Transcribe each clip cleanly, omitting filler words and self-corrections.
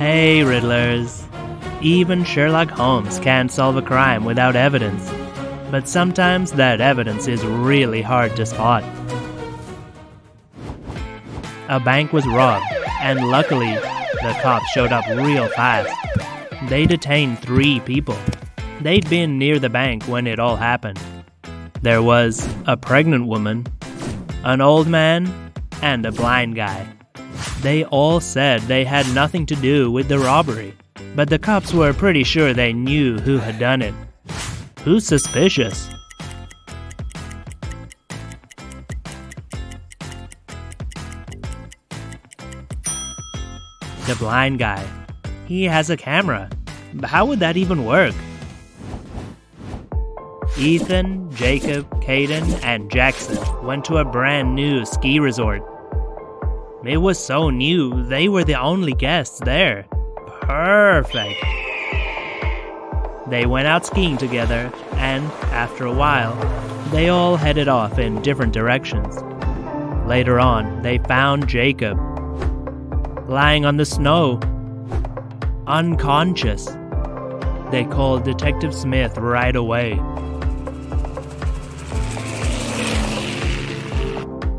Hey, Riddlers. Even Sherlock Holmes can't solve a crime without evidence. But sometimes that evidence is really hard to spot. A bank was robbed, and luckily, the cops showed up real fast. They detained 3 people. They'd been near the bank when it all happened. There was a pregnant woman, an old man, and a blind guy. They all said they had nothing to do with the robbery, but the cops were pretty sure they knew who had done it. Who's suspicious? The blind guy. He has a camera. How would that even work? Ethan, Jacob, Kaden, and Jackson went to a brand new ski resort. It was so new, they were the only guests there. Perfect. They went out skiing together, and after a while, they all headed off in different directions. Later on, they found Jacob lying on the snow, unconscious. They called Detective Smith right away.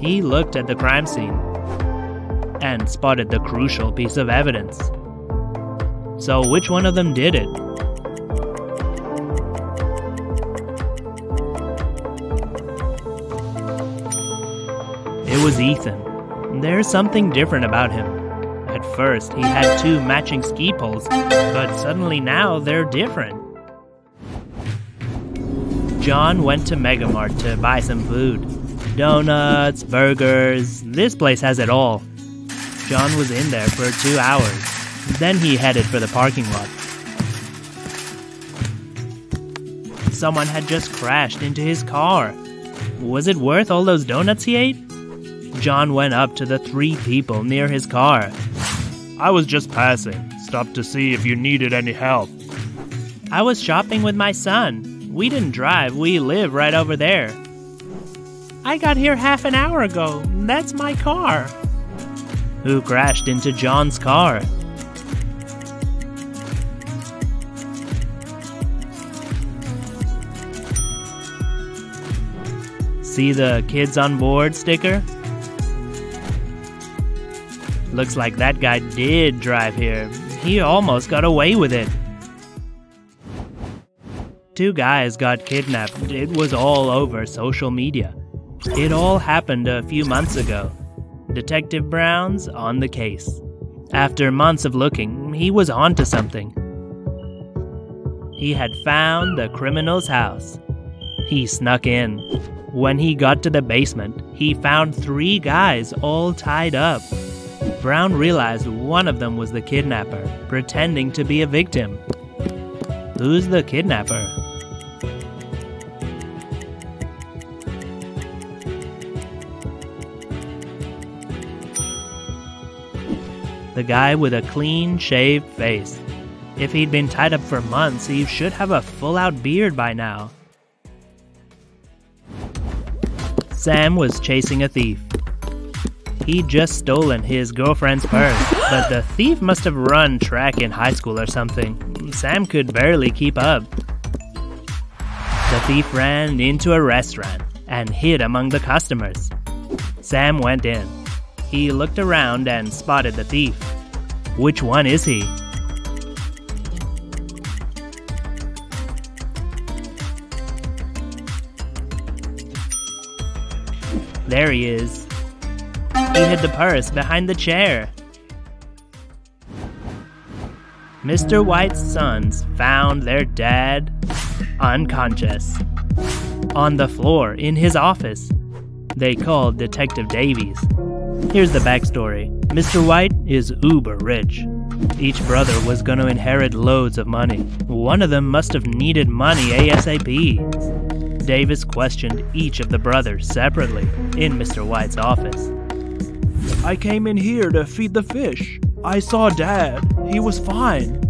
He looked at the crime scene and spotted the crucial piece of evidence. So which one of them did it? It was Ethan. There's something different about him. At first, he had 2 matching ski poles, but suddenly now they're different. John went to Megamart to buy some food. Donuts, burgers, this place has it all. John was in there for 2 hours. Then he headed for the parking lot. Someone had just crashed into his car. Was it worth all those donuts he ate? John went up to the 3 people near his car. I was just passing. Stopped to see if you needed any help. I was shopping with my son. We didn't drive, we live right over there. I got here half an hour ago. That's my car. Who crashed into John's car? See the kids on board sticker? Looks like that guy did drive here. He almost got away with it. 2 guys got kidnapped. It was all over social media. It all happened a few months ago. Detective Brown's on the case. After months of looking, he was onto something. He had found the criminal's house. He snuck in. When he got to the basement, he found 3 guys all tied up. Brown realized one of them was the kidnapper, pretending to be a victim. Who's the kidnapper? The guy with a clean-shaved face. If he'd been tied up for months, he should have a full-out beard by now. Sam was chasing a thief. He'd just stolen his girlfriend's purse, but the thief must have run track in high school or something. Sam could barely keep up. The thief ran into a restaurant and hid among the customers. Sam went in. He looked around and spotted the thief. Which one is he? There he is. He hid the purse behind the chair. Mr. White's sons found their dad unconscious on the floor in his office. They called Detective Davies. Here's the backstory. Mr. White is uber rich. Each brother was going to inherit loads of money. One of them must have needed money ASAP. Davis questioned each of the brothers separately in Mr. White's office. I came in here to feed the fish. I saw Dad. He was fine.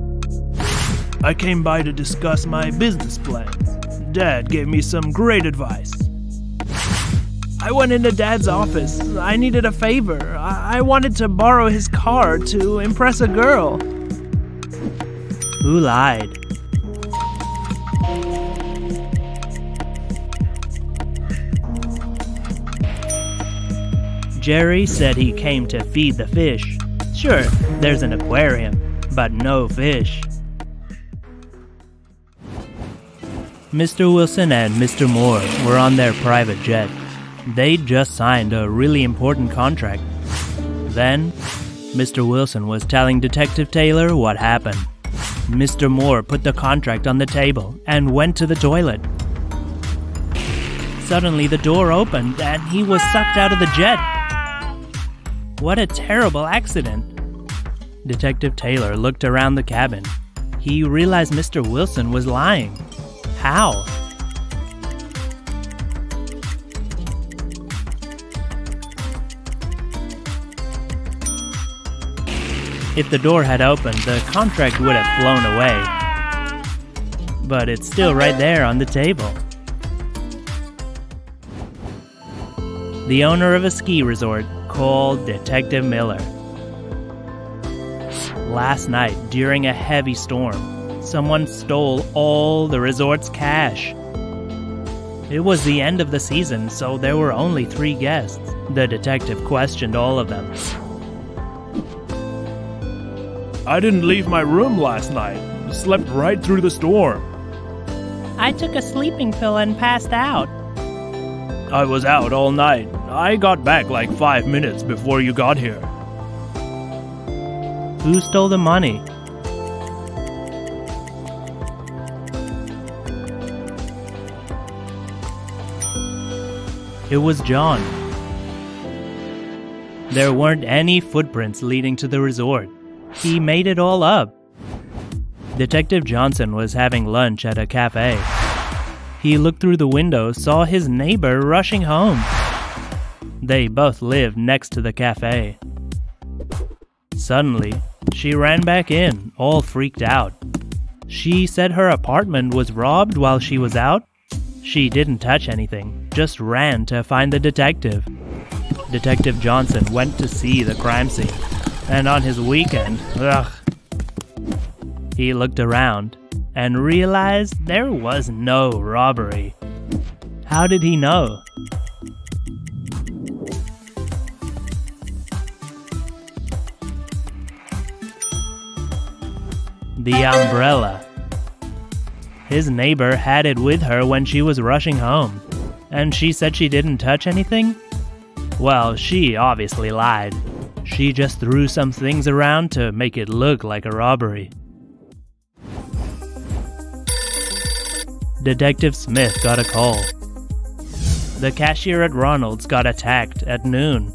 I came by to discuss my business plans. Dad gave me some great advice. I went into Dad's office. I needed a favor. I wanted to borrow his car to impress a girl. Who lied? Jerry said he came to feed the fish. Sure, there's an aquarium, but no fish. Mr. Wilson and Mr. Moore were on their private jet. They'd just signed a really important contract. Then, Mr. Wilson was telling Detective Taylor what happened. Mr. Moore put the contract on the table and went to the toilet. Suddenly the door opened and he was sucked out of the jet. What a terrible accident. Detective Taylor looked around the cabin. He realized Mr. Wilson was lying. How? If the door had opened, the contract would have flown away. But it's still right there on the table. The owner of a ski resort called Detective Miller. Last night, during a heavy storm, someone stole all the resort's cash. It was the end of the season, so there were only 3 guests. The detective questioned all of them. I didn't leave my room last night. I slept right through the storm. I took a sleeping pill and passed out. I was out all night. I got back like 5 minutes before you got here. Who stole the money? It was John. There weren't any footprints leading to the resort. He made it all up. Detective Johnson was having lunch at a cafe. He looked through the window, saw his neighbor rushing home. They both lived next to the cafe. Suddenly, she ran back in, all freaked out. She said her apartment was robbed while she was out. She didn't touch anything, just ran to find the detective. Detective Johnson went to see the crime scene. And on his weekend, he looked around and realized there was no robbery. How did he know? The umbrella. His neighbor had it with her when she was rushing home, and she said she didn't touch anything? Well, she obviously lied. She just threw some things around to make it look like a robbery. Detective Smith got a call. The cashier at Ronald's got attacked at noon.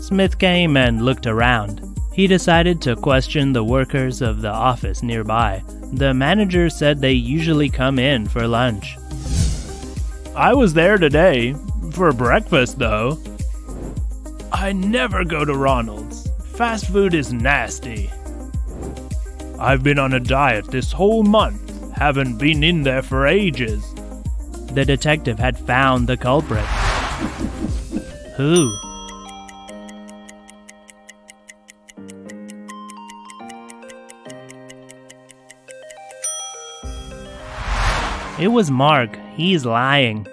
Smith came and looked around. He decided to question the workers of the office nearby. The manager said they usually come in for lunch. I was there today, for breakfast though. I never go to Ronald's. Fast food is nasty. I've been on a diet this whole month. Haven't been in there for ages. The detective had found the culprit. Who? It was Mark. He's lying.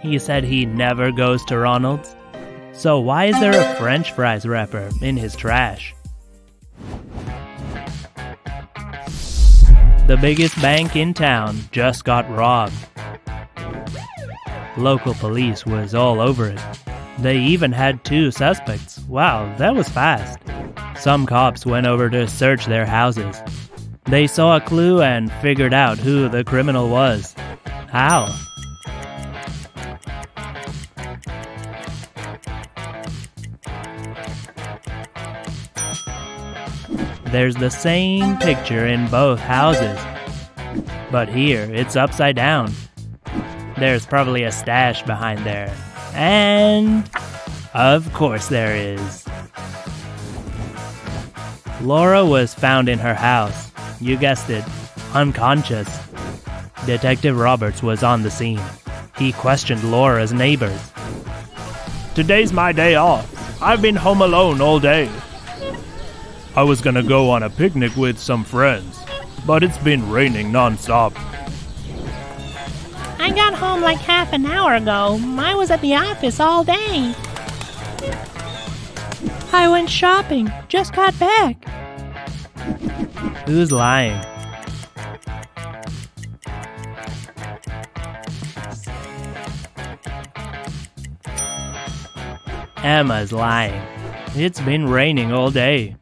He said he never goes to Ronald's. So why is there a French fries wrapper in his trash? The biggest bank in town just got robbed. Local police was all over it. They even had 2 suspects. Wow, that was fast. Some cops went over to search their houses. They saw a clue and figured out who the criminal was. How? There's the same picture in both houses, but here it's upside down. There's probably a stash behind there, and of course there is. Laura was found in her house, you guessed it, unconscious. Detective Roberts was on the scene. He questioned Laura's neighbors. Today's my day off. I've been home alone all day. I was gonna go on a picnic with some friends. but it's been raining non-stop. I got home like half an hour ago. I was at the office all day. I went shopping. Just got back. Who's lying? Emma's lying. It's been raining all day.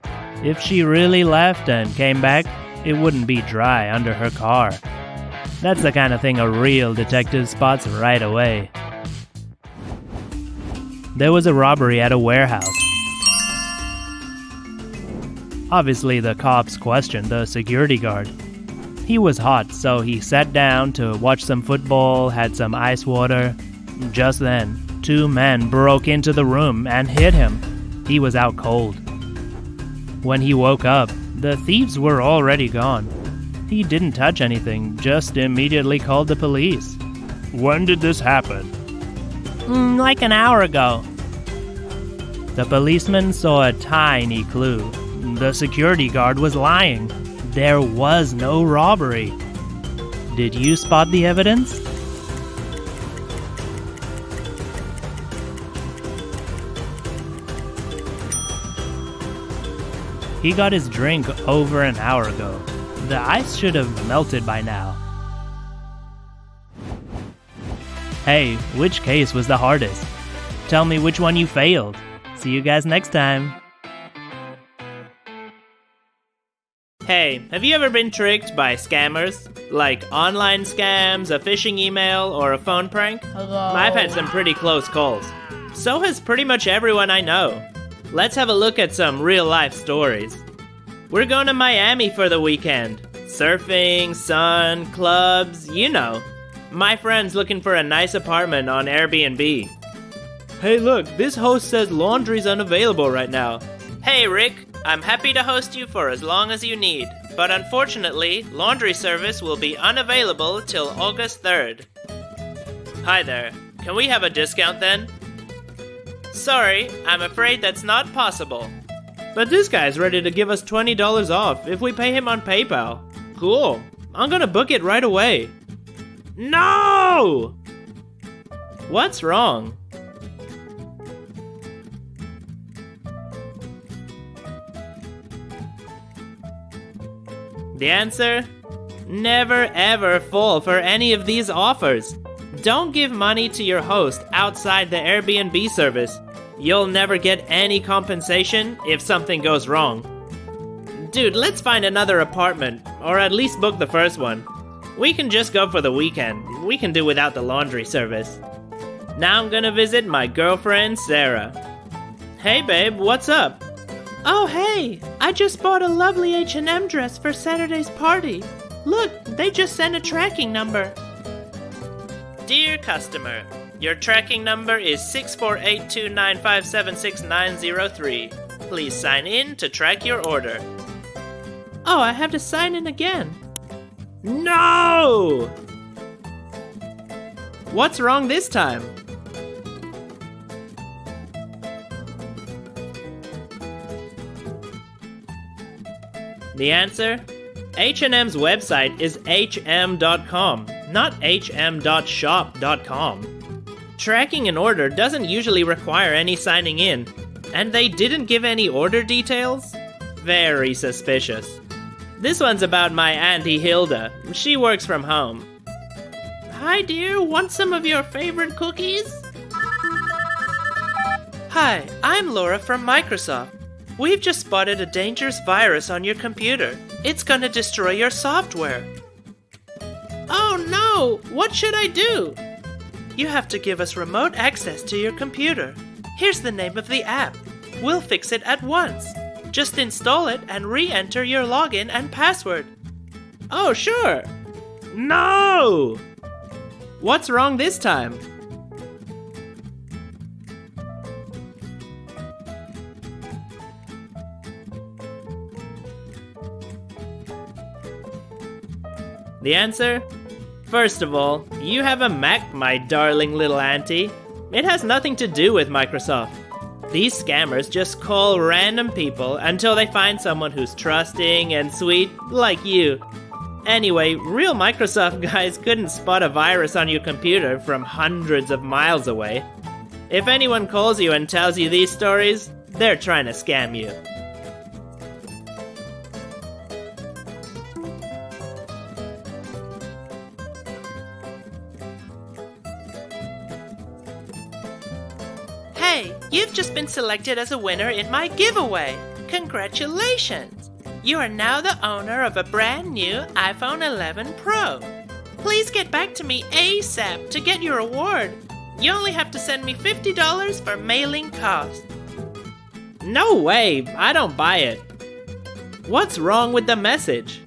If she really left and came back, it wouldn't be dry under her car. That's the kind of thing a real detective spots right away. There was a robbery at a warehouse. Obviously, the cops questioned the security guard. He was hot, so he sat down to watch some football, had some ice water. Just then, two men broke into the room and hit him. He was out cold. When he woke up, the thieves were already gone. He didn't touch anything, just immediately called the police. When did this happen? Like an hour ago. The policeman saw a tiny clue. The security guard was lying. There was no robbery. Did you spot the evidence? He got his drink over an hour ago. The ice should have melted by now. Hey, which case was the hardest? Tell me which one you failed. See you guys next time. Hey, have you ever been tricked by scammers? Like online scams, a phishing email, or a phone prank? Hello. I've had some pretty close calls. So has pretty much everyone I know. Let's have a look at some real-life stories. We're going to Miami for the weekend. Surfing, sun, clubs, you know. My friend's looking for a nice apartment on Airbnb. Hey look, this host says laundry's unavailable right now. Hey Rick, I'm happy to host you for as long as you need. But unfortunately, laundry service will be unavailable till August 3rd. Hi there, can we have a discount then? Sorry, I'm afraid that's not possible. But this guy's ready to give us $20 off if we pay him on PayPal. Cool. I'm gonna book it right away. No! What's wrong? The answer? Never ever fall for any of these offers. Don't give money to your host outside the Airbnb service. You'll never get any compensation if something goes wrong. Dude, let's find another apartment, or at least book the first one. We can just go for the weekend. We can do without the laundry service. Now I'm gonna visit my girlfriend, Sarah. Hey babe, what's up? Oh hey, I just bought a lovely H&M dress for Saturday's party. Look, they just sent a tracking number. Dear customer, your tracking number is 648-295-76903. Please sign in to track your order. Oh, I have to sign in again. No! What's wrong this time? The answer? H&M's website is hm.com. Not hm.shop.com. Tracking an order doesn't usually require any signing in, and they didn't give any order details? Very suspicious. This one's about my Auntie Hilda. She works from home. Hi dear, want some of your favorite cookies? Hi, I'm Laura from Microsoft. We've just spotted a dangerous virus on your computer. It's gonna destroy your software. Oh no! What should I do? You have to give us remote access to your computer. Here's the name of the app. We'll fix it at once. Just install it and re-enter your login and password. Oh sure! No! What's wrong this time? The answer? First of all, you have a Mac, my darling little auntie. It has nothing to do with Microsoft. These scammers just call random people until they find someone who's trusting and sweet, like you. Anyway, real Microsoft guys couldn't spot a virus on your computer from hundreds of miles away. If anyone calls you and tells you these stories, they're trying to scam you. Hey, you've just been selected as a winner in my giveaway! Congratulations! You are now the owner of a brand new iPhone 11 Pro. Please get back to me ASAP to get your award. You only have to send me $50 for mailing costs. No way! I don't buy it. What's wrong with the message?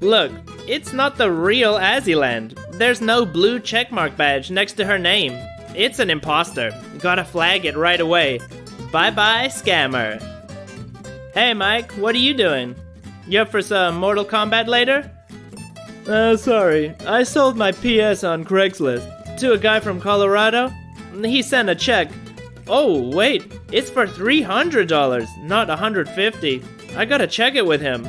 Look, it's not the real Azzyland. There's no blue checkmark badge next to her name. It's an imposter. Gotta flag it right away. Bye-bye, scammer. Hey, Mike, what are you doing? You up for some Mortal Kombat later? Sorry. I sold my PS on Craigslist to a guy from Colorado. He sent a check. Oh, wait. It's for $300, not $150. I gotta check it with him.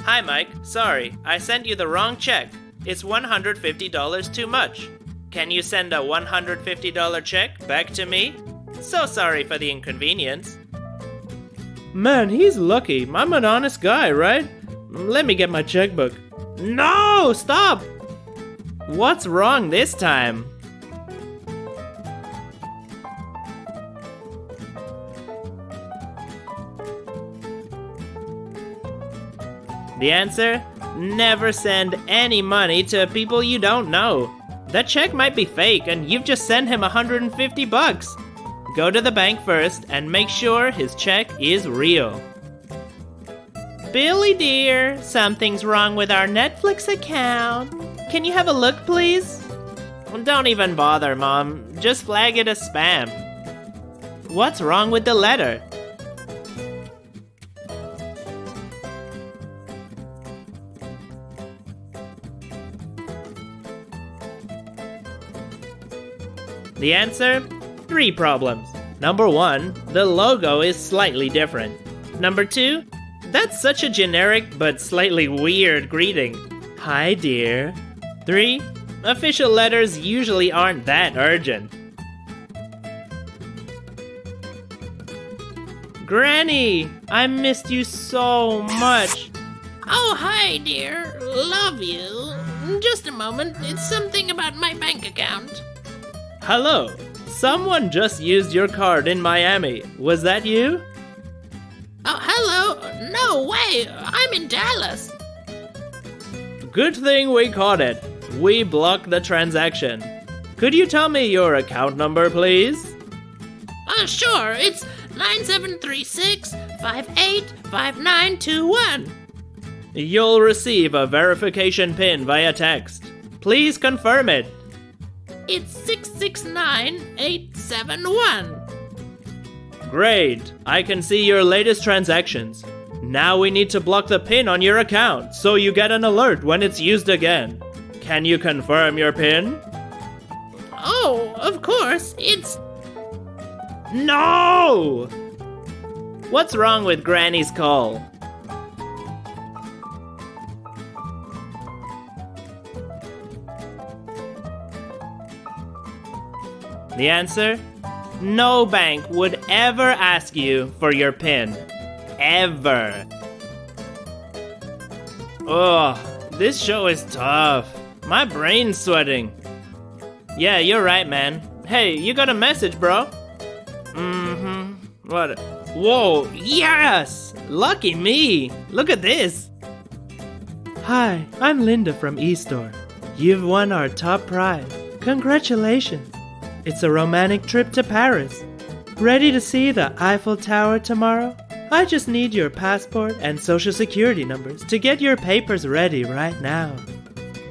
Hi, Mike. Sorry, I sent you the wrong check. It's $150 too much. Can you send a $150 check back to me? So sorry for the inconvenience. Man, he's lucky. I'm an honest guy, right? Let me get my checkbook. No, stop! What's wrong this time? The answer? Never send any money to people you don't know. That check might be fake and you've just sent him $150. Go to the bank first and make sure his check is real. Billy dear, something's wrong with our Netflix account. Can you have a look, please? Don't even bother, Mom. Just flag it as spam. What's wrong with the letter? The answer? 3 problems. Number 1, the logo is slightly different. Number 2, that's such a generic but slightly weird greeting. Hi, dear. 3, official letters usually aren't that urgent. Granny, I missed you so much. Oh, hi, dear. Love you. Just a moment. It's something about my bank account. Hello, someone just used your card in Miami. Was that you? Oh, hello. No way. I'm in Dallas. Good thing we caught it. We blocked the transaction. Could you tell me your account number, please? Sure. It's 9736585921. You'll receive a verification pin via text. Please confirm it. It's 669871. Great. I can see your latest transactions. Now we need to block the PIN on your account so you get an alert when it's used again. Can you confirm your PIN? Oh, of course. It's... No! What's wrong with Granny's call? The answer? No bank would ever ask you for your PIN. Ever. Ugh, this show is tough. My brain's sweating. Yeah, you're right, man. Hey, you got a message, bro. What? Whoa, yes! Lucky me! Look at this! Hi, I'm Linda from eStore. You've won our top prize. Congratulations! It's a romantic trip to Paris. Ready to see the Eiffel Tower tomorrow? I just need your passport and social security numbers to get your papers ready right now.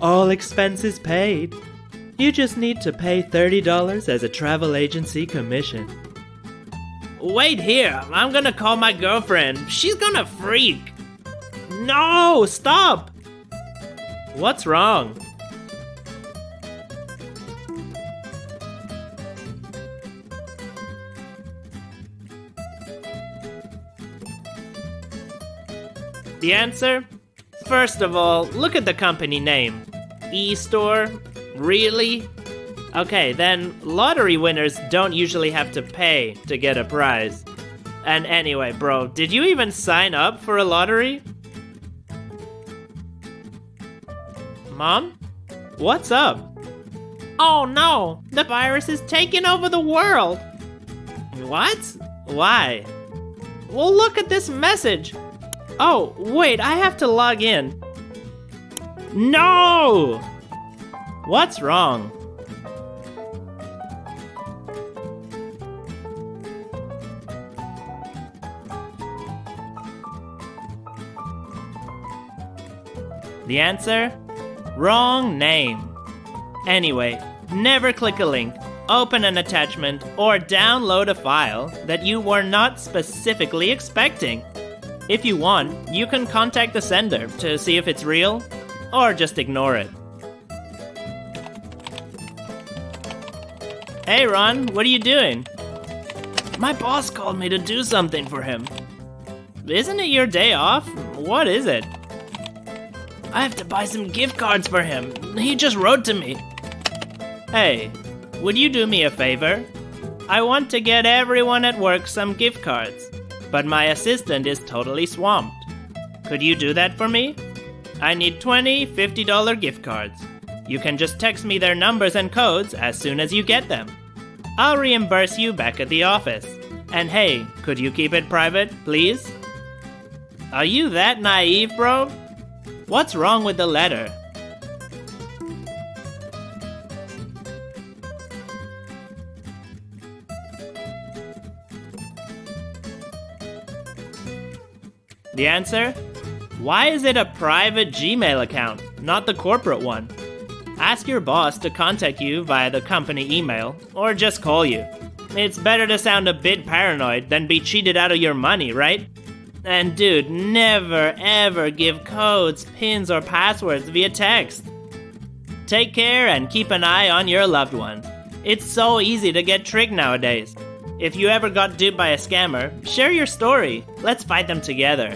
All expenses paid. You just need to pay $30 as a travel agency commission. Wait here. I'm gonna call my girlfriend. She's gonna freak. No, stop. What's wrong? The answer? First of all, look at the company name. E-store? Really? Okay, then lottery winners don't usually have to pay to get a prize. And anyway, bro, did you even sign up for a lottery? Mom? What's up? Oh no! The virus is taking over the world! What? Why? Well, look at this message! Oh, wait, I have to log in. No! What's wrong? The answer? Wrong name. Anyway, never click a link, open an attachment, or download a file that you were not specifically expecting. If you want, you can contact the sender to see if it's real, or just ignore it. Hey Ron, what are you doing? My boss called me to do something for him. Isn't it your day off? What is it? I have to buy some gift cards for him. He just wrote to me. Hey, would you do me a favor? I want to get everyone at work some gift cards, but my assistant is totally swamped. Could you do that for me? I need 20 $50 gift cards. You can just text me their numbers and codes as soon as you get them. I'll reimburse you back at the office. And hey, could you keep it private, please? Are you that naive, bro? What's wrong with the letter? The answer? Why is it a private Gmail account, not the corporate one? Ask your boss to contact you via the company email, or just call you. It's better to sound a bit paranoid than be cheated out of your money, right? And dude, never ever give codes, pins, or passwords via text. Take care and keep an eye on your loved ones. It's so easy to get tricked nowadays. If you ever got duped by a scammer, share your story. Let's fight them together.